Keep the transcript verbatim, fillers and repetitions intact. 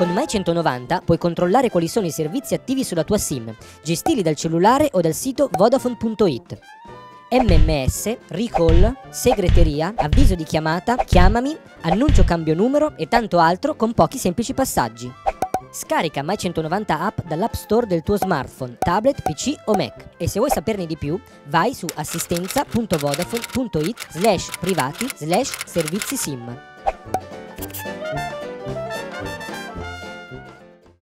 Con My centonovanta puoi controllare quali sono i servizi attivi sulla tua SIM, gestiti dal cellulare o dal sito vodafone punto it. M M S, Recall, Segreteria, Avviso di chiamata, Chiamami, Annuncio cambio numero e tanto altro con pochi semplici passaggi. Scarica My centonovanta app dall'App Store del tuo smartphone, tablet, P C o Mac. E se vuoi saperne di più, vai su assistenza punto vodafone punto it slash privati slash servizi SIM.